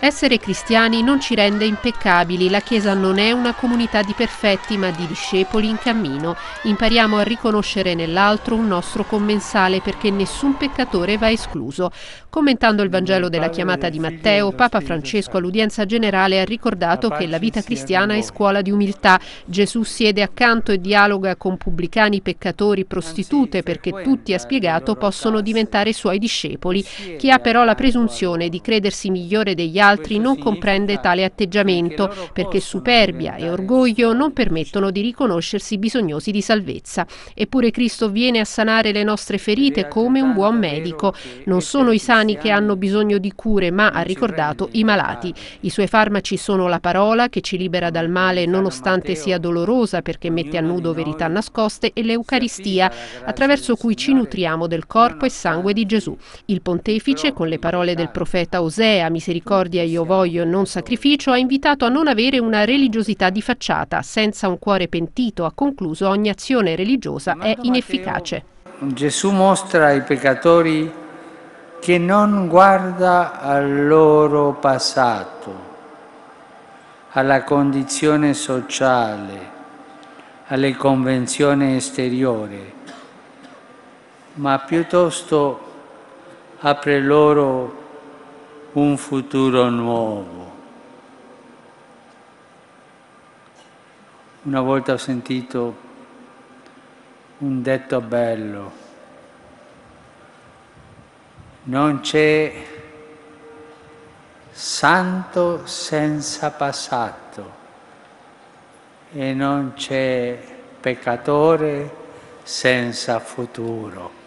Essere cristiani non ci rende impeccabili, la Chiesa non è una comunità di perfetti ma di discepoli in cammino. Impariamo a riconoscere nell'altro un nostro commensale perché nessun peccatore va escluso. Commentando il Vangelo della chiamata di Matteo, Papa Francesco all'udienza generale ha ricordato che la vita cristiana è scuola di umiltà. Gesù siede accanto e dialoga con pubblicani, peccatori, prostitute perché tutti, ha spiegato, possono diventare suoi discepoli. Chi ha però la presunzione di credersi migliore degli altri non comprende tale atteggiamento, perché superbia e orgoglio non permettono di riconoscersi bisognosi di salvezza. Eppure Cristo viene a sanare le nostre ferite come un buon medico. Non sono i sani che hanno bisogno di cure, ma, ha ricordato, i malati. I suoi farmaci sono la parola, che ci libera dal male nonostante sia dolorosa perché mette a nudo verità nascoste, e l'Eucaristia, attraverso cui ci nutriamo del corpo e sangue di Gesù. Il Pontefice, con le parole del profeta Osea, misericordia io voglio, non sacrificio, ha invitato a non avere una religiosità di facciata. Senza un cuore pentito, ha concluso, ogni azione religiosa è inefficace. Gesù mostra ai peccatori che non guarda al loro passato, alla condizione sociale, alle convenzioni esteriori, ma piuttosto apre loro un futuro nuovo. Una volta ho sentito un detto bello: non c'è santo senza passato e non c'è peccatore senza futuro.